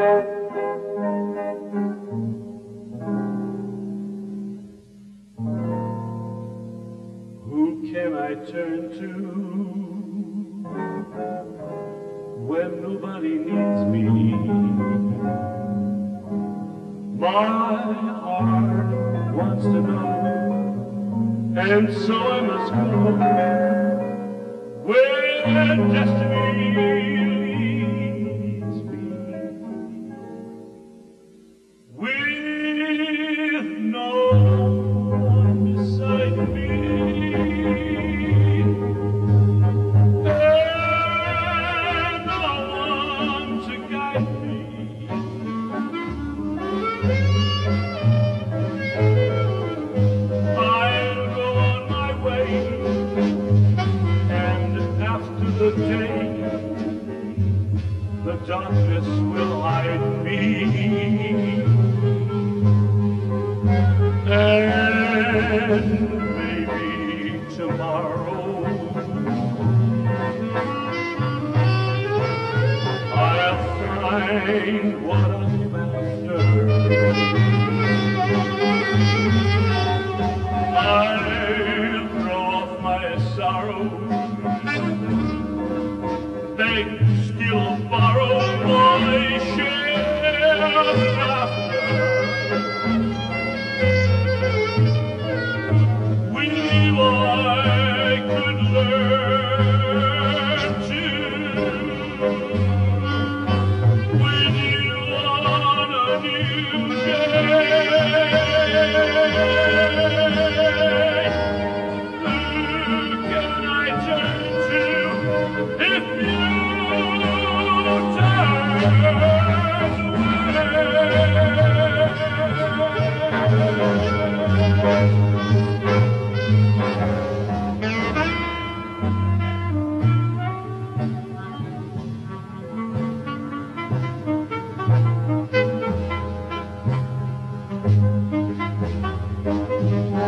Who can I turn to when nobody needs me? My heart wants to know, and so I must go where destiny darkness will hide me, and maybe tomorrow I'll find what I'm after. I'll throw off my sorrow. They still borrow my share of laughter. We knew I could learn to. We knew on a new day. Who can I turn to if you? What I'm after, I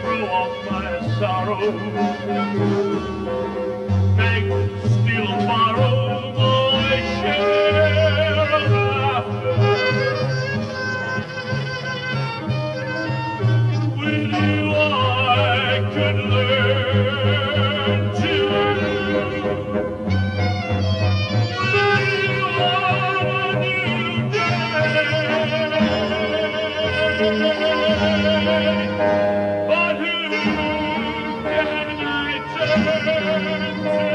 throw off my sorrow, make, steal, borrow my share of laughter. With you I could learn to. But who can I turn to?